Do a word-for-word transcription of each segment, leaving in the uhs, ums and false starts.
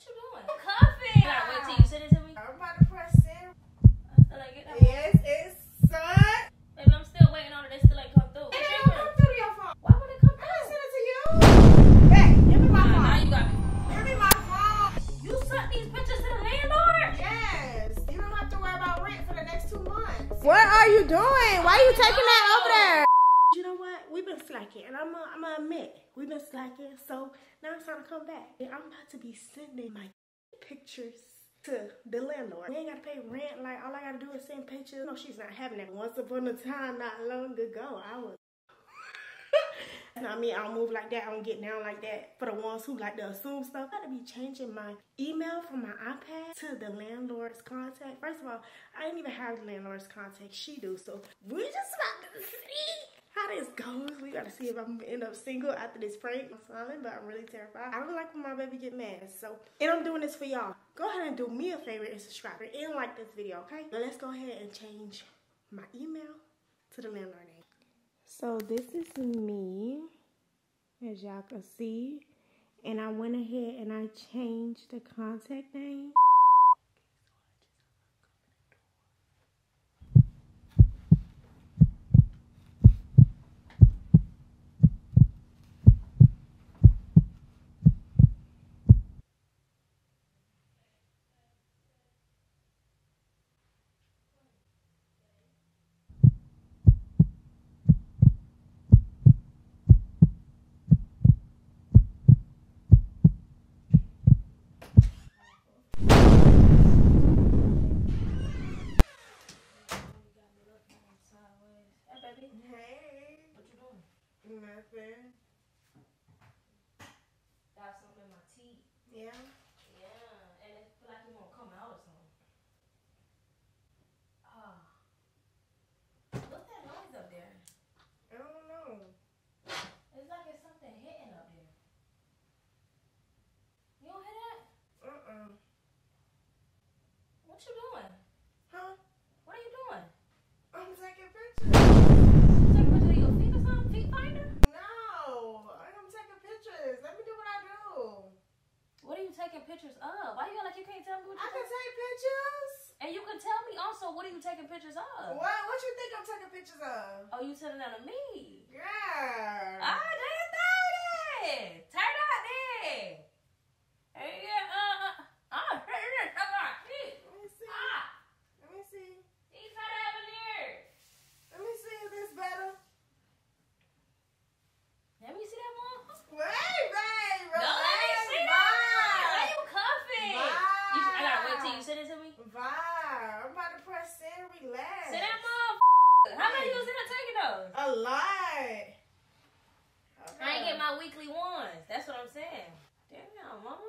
What you doing? I'm coughing. All right, wait till you send it to me. I'm about to press send. I still ain't get that. Yes, one. It's sun. Baby, I'm still waiting on it. It still ain't come through. It don't come through to your phone. Why would it come through? I didn't send it to you. Hey, give me my phone. Now you got me. Give me my phone. You sent these pictures to the landlord? Yes. You don't have to worry about rent for the next two months. What are you doing? Why are you taking that over there? You know what? We've been slacking, and I'm gonna admit, we've been slacking, so now it's time to come back. And I'm about to be sending my pictures to the landlord. We ain't gotta pay rent, like, all I gotta do is send pictures. No, she's not having that. Once upon a time, not long ago, I was. You know what I mean? I don't move like that, I don't get down like that. For the ones who like to assume stuff, I gotta be changing my email from my iPad to the landlord's contact. First of all, I didn't even have the landlord's contact, she do, so we just about to see how this goes. We gotta see if I'm gonna end up single after this prank. I'm smiling, but I'm really terrified. I don't like when my baby get mad, so. And I'm doing this for y'all. Go ahead and do me a favor and subscribe and like this video, okay? Now let's go ahead and change my email to the landlord name. So this is me, as y'all can see. And I went ahead and I changed the contact name. Nothing. Got something in my teeth. Yeah? Yeah. And it feel like it won't come out or something. Ah. Uh, what's that noise up there? I don't know. It's like it's something hitting up there. You don't hear that? Uh-uh. What you doing? Huh? What are you doing? I'm taking pictures. Taking pictures of? Why you got like you can't tell me what you I can take pictures? And you can tell me also what are you taking pictures of? What? What you think I'm taking pictures of? Oh, you telling that to me? Yeah. Ah, oh, damn thing. Turn out there. Hey, yeah, uh, uh, uh, let me see. Ah. Let me see. These are avenues. Let me see if this better. Let me see that one. Wait, babe. No, let me see that. I gotta wait till you send it to me. Wow, I'm about to press send. Relax. Send that motherfucker. How many you was in a taking though? A lot. Okay. I ain't get my weekly ones. That's what I'm saying. Damn, mama,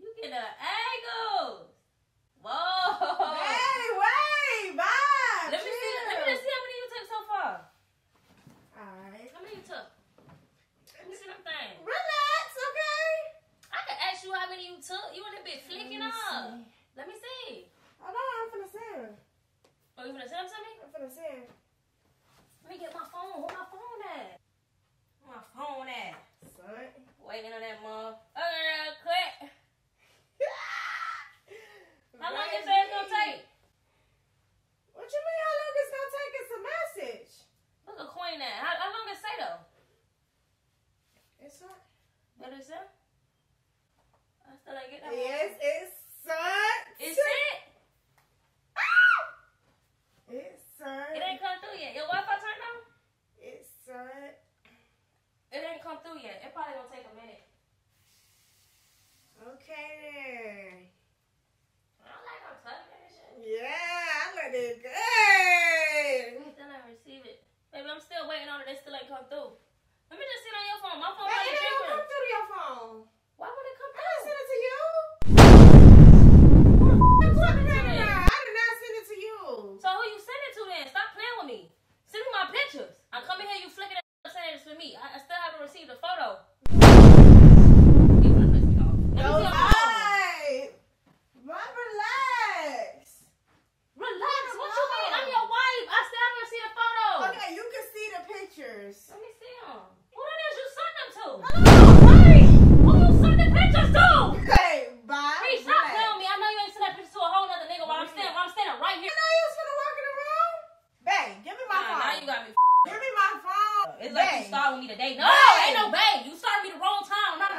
you get the angles. Whoa. Hey, wait, bye. Let me see. Let me just see how many you took so far. All right. How many you took? Let me see them things. Relax, okay. Ask you how many you took. You want a bit flicking up. Let me see. Oh no, I'm finna send. Oh, you finna send them to me? I'm finna send. Let me get my phone. Where my phone at? Where my phone at? Son. Waiting on that mom. Oh, real quick. How long is that gonna take? What you mean? How long is gonna take? It's a message. Look at Queen at. How, how long it say though? It's not. What is that? I still ain't get that one. Yes, it's sun. It's it? Ah! It's sun. It ain't come through yet. Your Wi-Fi turned on? It's sun. It ain't come through yet. It probably gonna take a minute. Okay then. I don't like I'm touching this shit. Yeah, I like it good. I still ain't receive it. Baby, I'm still waiting on it. It still ain't come through. Let me just sit on your phone. My phone. Baby, it don't come through to your phone. Why would it come through? I didn't send it to you.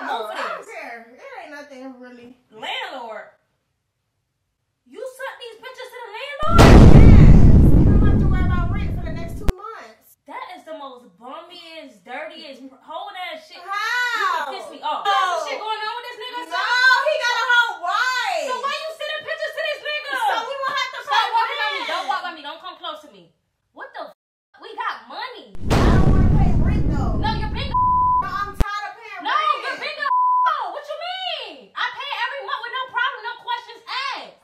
no, I don't care. It ain't nothing really. Landlord. You sent these pictures to the landlord? Yes. You don't have to worry about rent for the next two months. That is the most bummiest, dirtiest, whole ass shit. How? You can piss me off. No. Shit going on with this nigga? No, son? He got a whole wife. So why you sending pictures to this nigga? So we won't have to stop walking on me. Don't walk on me. Don't come close to me. What the f***? We got money. I don't want to pay rent though. No, you're big. No, I'm tired of paying no, rent. No, you're big. What you mean? I pay every month with no problem, no questions asked.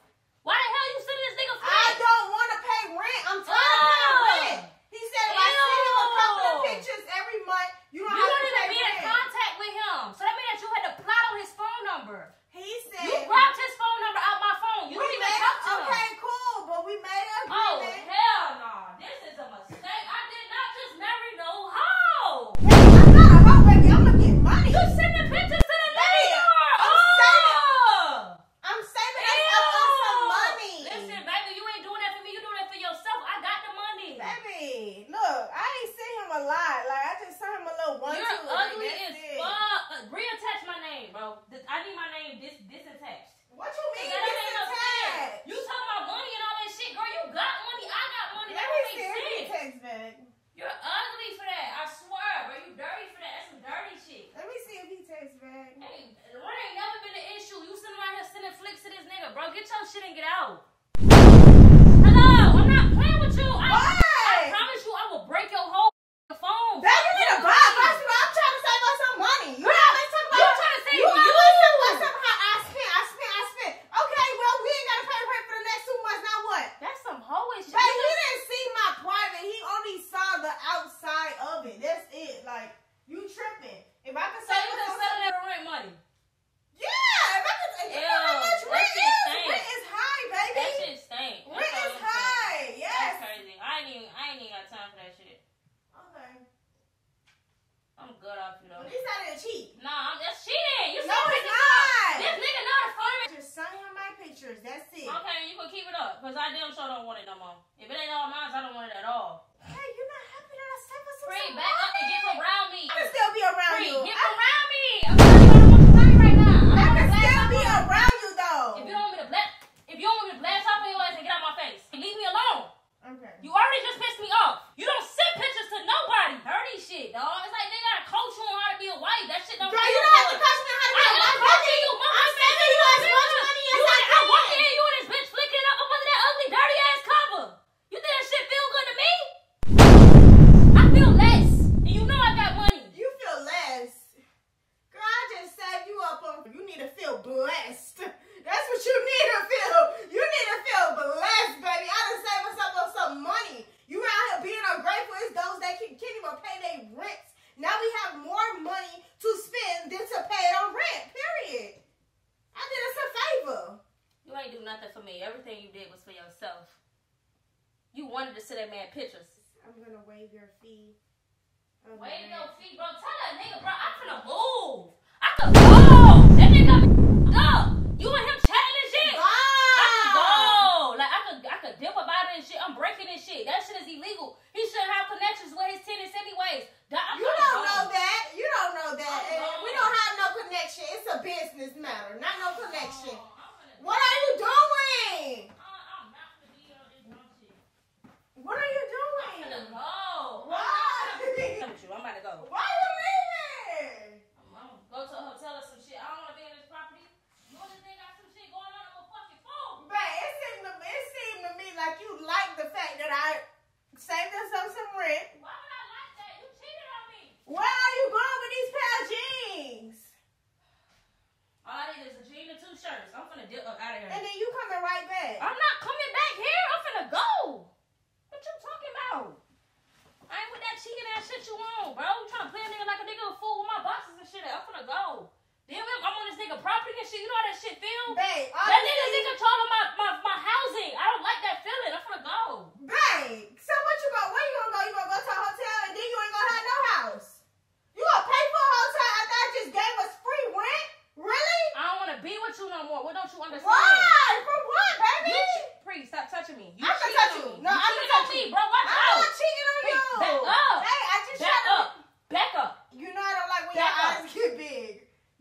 Why the hell you sending this nigga? Free? I don't want to pay rent. I'm tired oh. of paying rent. He said if Ew. I send him a couple of pictures every month, you don't, you have don't to even be rent. in contact with him. So that means that you had to plot on his phone number. He said you grabbed his phone number out my phone. You didn't even talk to okay, him. Okay, cool, but we made an agreement. Oh hell no! Nah. This is a mistake. I did not just marry no hoe. Hey, I'm not a hoe, baby. I'm gonna get money. You sending pictures.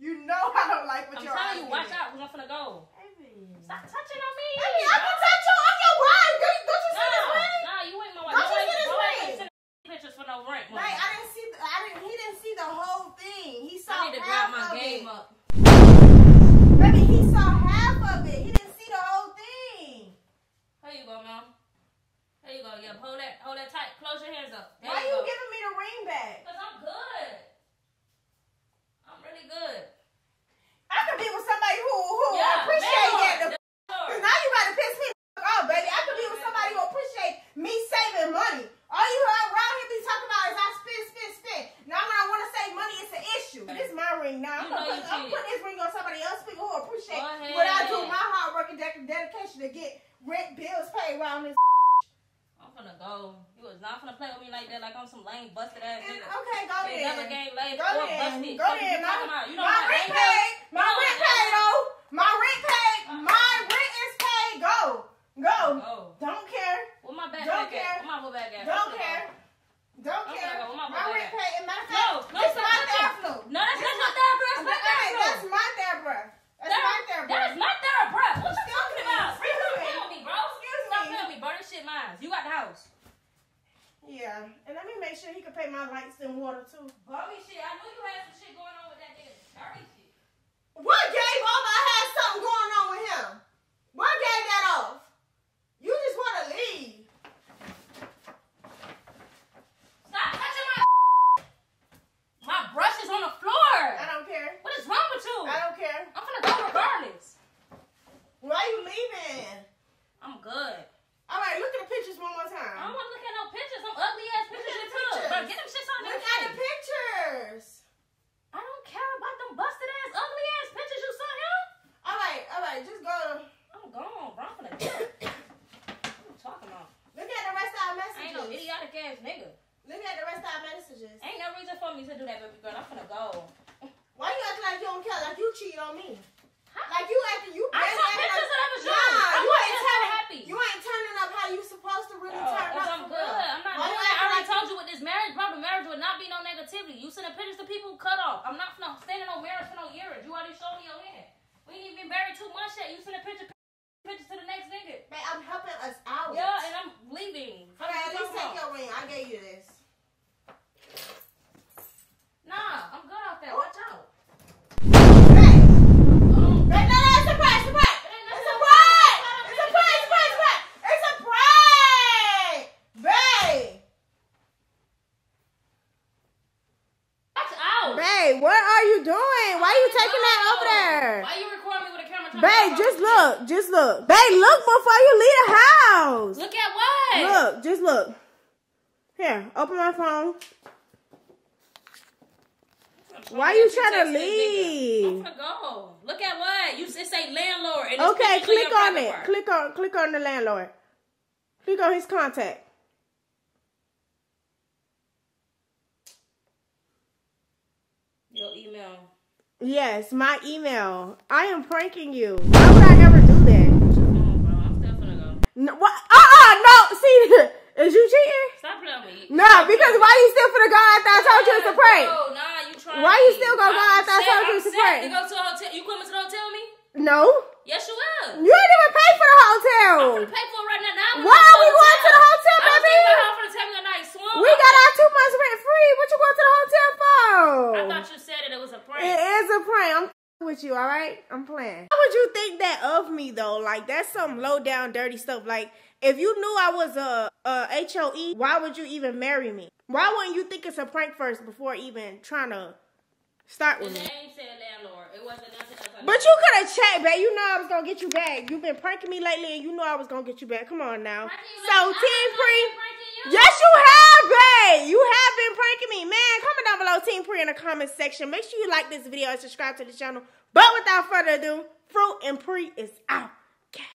You Stop touching on me. I mean, I can touch you. I'm your wife. Don't you see no, this ring? No, you ain't my wife. Don't you see this ring? Pictures for no ring. Like, I didn't see. I didn't. He didn't see the whole thing. He saw I need to half grab my of game it. Up. Baby, he saw half of it. He didn't see the whole thing. There you go, ma'am. There you go. Yeah, hold that. Hold that tight. Close your hands up. There Why you, you giving me the ring back? Cause I'm good. I'm really good. I could be with somebody who who yeah, appreciate that. Cause now you about to piss me off, baby. I could be with somebody who appreciate me saving money. All you around here be talking about is I spend, spend, spend. Now when I want to save money, it's an issue. This is my ring now. I'm, put, I'm putting this ring on somebody else's people who appreciate what I do, my hard work and dedication to get rent bills paid while I'm this. I'm finna go. You was not finna play with me like that, like I'm some lame busted ass nigga. Okay, go ahead. Never game lame go or busted. Go ahead. My rent paid. My rent paid, though. My rent paid. My rent is paid. Go. Go. Don't care. With my back Don't care. With my back at. Don't care. Don't care. My rent paid. And my fact, it's my therapist. No, that's not therapist. That's my therapist. That's my therapist. That is my therapist. What you talking about? Excuse me, bro. Stop telling me, bro. This shit mine. You got the house. Yeah, and let me make sure he can pay my lights and water too. Bobby, shit, I knew you had some shit going on with that nigga. Dirty shit. What gave off I had something going on with him? What gave that off? You just want to leave. Stop touching my My brush is on the floor. I don't care. What is wrong with you? I don't care. I'm gonna go regardless. Why are you leaving? I'm good. All right, look at the pictures one more time. I don't want to look at no pictures. Some ugly ass pictures you took. Bro, get them shits on the Look at the pictures. I don't care about them busted ass, ugly ass pictures you saw him. All right, all right, just go. I'm gone, bro. I'm gonna get it. What you talking about? Look at the rest of our messages. I ain't no idiotic ass nigga. Look at the rest of our messages. Ain't no reason for me to do that, baby girl. I'm gonna go. Why you acting like you don't care? Like you cheated on me. Like you acting, you. I took pictures that I was young. Nah, you ain't turning happy. You ain't turning up how you supposed to really turn up. I'm good. I'm not doing that. I already told you with this marriage problem, marriage would not be no negativity. You sending pictures to people, cut off. I'm not standing on marriage for no years. You already showed me your hand. We ain't even been married two months yet. You sending picture pictures to the next nigga. Man, I'm helping us out. Yeah, and I'm leaving. Okay, at least take your ring. I gave you this. Nah, I'm good off that. Watch out. Babe, just look. Just look. Babe, look before you leave the house. Look at what? Look. Just look. Here, open my phone. Why are you trying to leave? I'm gonna go. Look at what? You just say landlord. And okay, click on it. Part. Click on click on the landlord. Click on his contact. Your email. Yes, my email. I am pranking you. Why would I ever do that? On, bro. I'm still gonna go. No, what? Uh uh, no. See, is you cheating? Stop playing with me. No, because why you still finna go after I told you it's a prank? No, nah, you trying. Why you still gonna go after I told you it's a prank? You go to a hotel. You coming to the hotel with me? No. Yes, you will. You ain't even pay for the hotel. I'm gonna pay for it right now. Now why are we going to the hotel, baby? I don't for the time of the night. Swim. We got our two months rent free. What you going to the hotel for? I thought you said that it was a prank. It is a prank. I'm with you, all right? I'm playing. How would you think that of me though? Like that's some low down dirty stuff. Like if you knew I was a, a H O E, why would you even marry me? Why wouldn't you think it's a prank first before even trying to start with me? It ain't said landlord. It wasn't nothing else. But you could have checked, babe. You know I was going to get you back. You've been pranking me lately, and you know I was going to get you back. Come on now. So, Team Pre. Yes, you have, babe. You have been pranking me. Man, comment down below Team Pre in the comment section. Make sure you like this video and subscribe to the channel. But without further ado, Fruit and Pre is out.